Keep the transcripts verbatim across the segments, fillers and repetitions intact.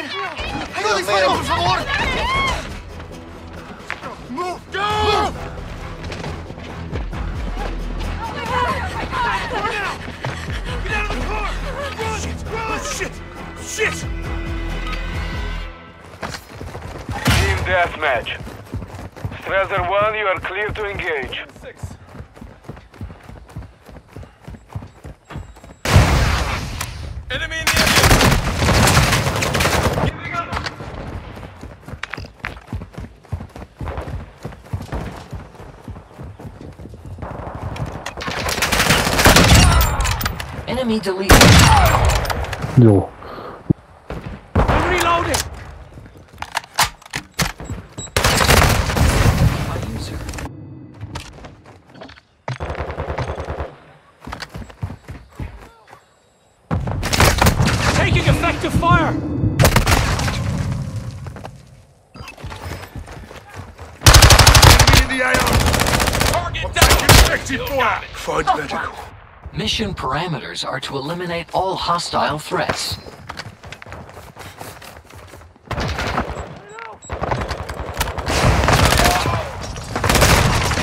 Fine! I know these animals from water! Move! Go! Move! Get out of the car! Run! Shit! Run! Shit! Shit! Team deathmatch. Strasser one, you are clear to engage. Six. Enemy in the area! Enemy deleted. No. I'm reloading. My user. Taking effective fire. Enemy in the A O. Target down. Effective fire. Find oh, medical. Wow. Mission parameters are to eliminate all hostile threats.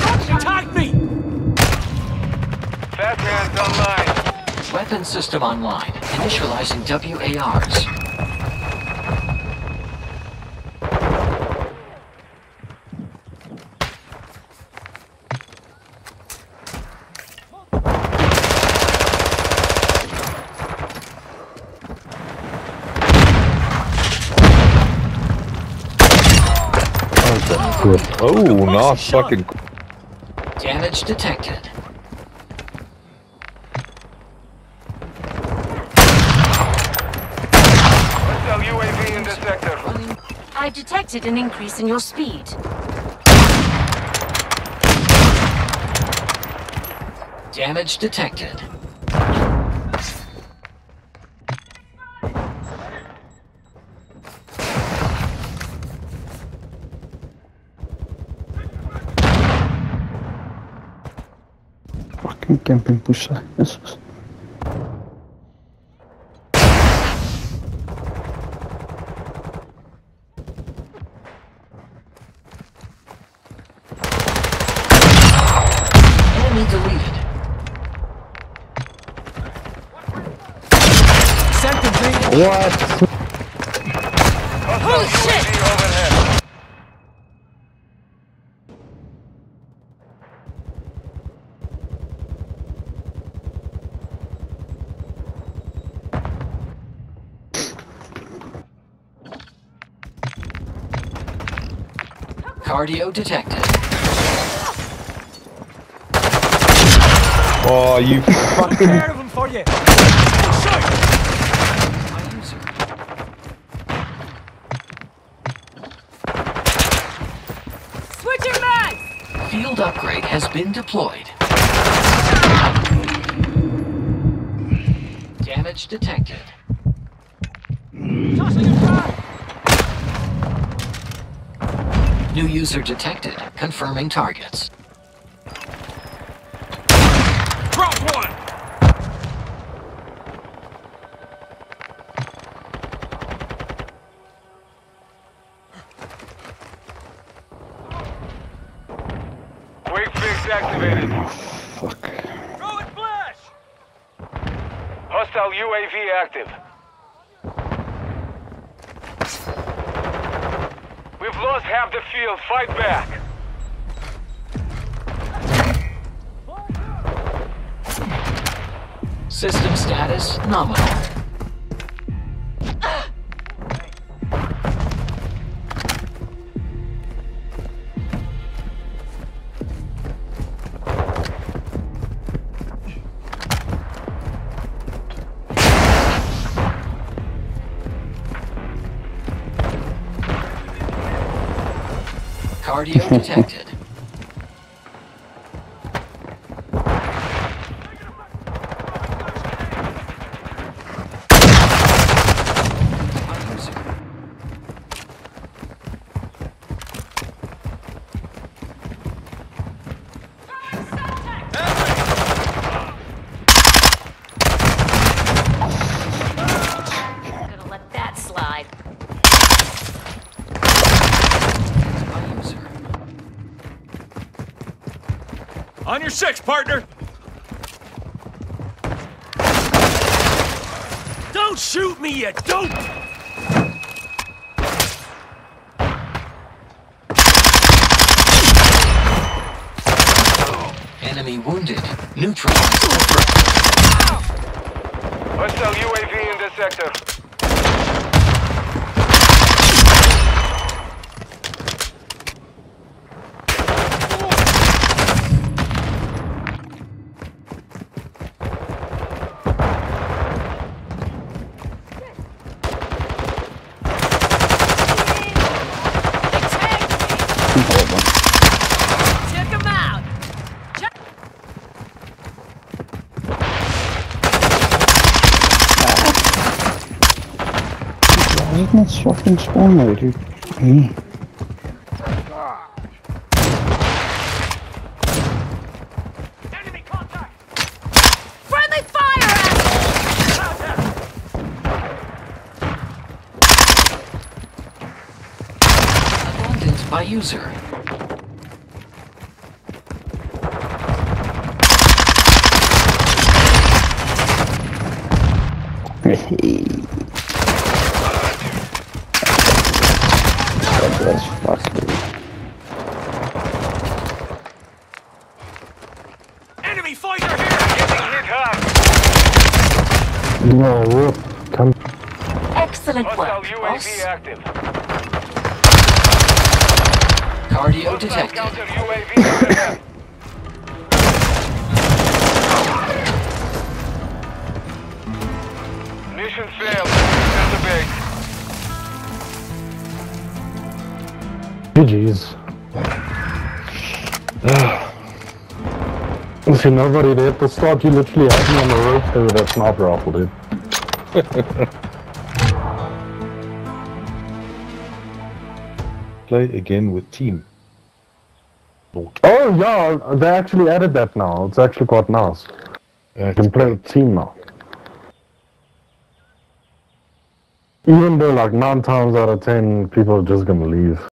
Attack me! Batman's online. Weapon system online. Initializing W A Rs. Oh, not fucking. Damage detected. Hostile U A V in the sector. I detected an increase in your speed. Damage detected. Camping pusher, yes. Enemy deleted. Second thing. What? Oh shit! Cardio detected. Oh, you fucking. I'm scared of him for you. My user. Switch your mags. Field upgrade has been deployed. Damage detected. Tossing a car. New user detected. Confirming targets. Drop one! Quick fix activated. Oh, fuck. Throw it flash! Hostile U A V active. We've lost half the field. Fight back. System status nominal. Cardio detected. I'm gonna let that slide. On your six, partner! Don't shoot me, you dope! Enemy wounded. Neutral. Hostile U A V in this sector. Isn't this fucking spawn there, dude? Hey. Enemy contact! Friendly fire, asshole! Abandoned by user. Hey. That's fucked, dude. Enemy fighter here! Getting hit hard! No, look. Come. Excellent work, boss. Hostile U A V active. Cardio detected. Hostile U A V detected. Mission failed. That's a big. G G's. Uh, see, nobody there at the start, you literally had me on the road there with a sniper rifle, dude. Play again with team. Oh, yeah, they actually added that now. It's actually quite nice. You can play with team now. Even though, like, nine times out of ten, people are just gonna leave.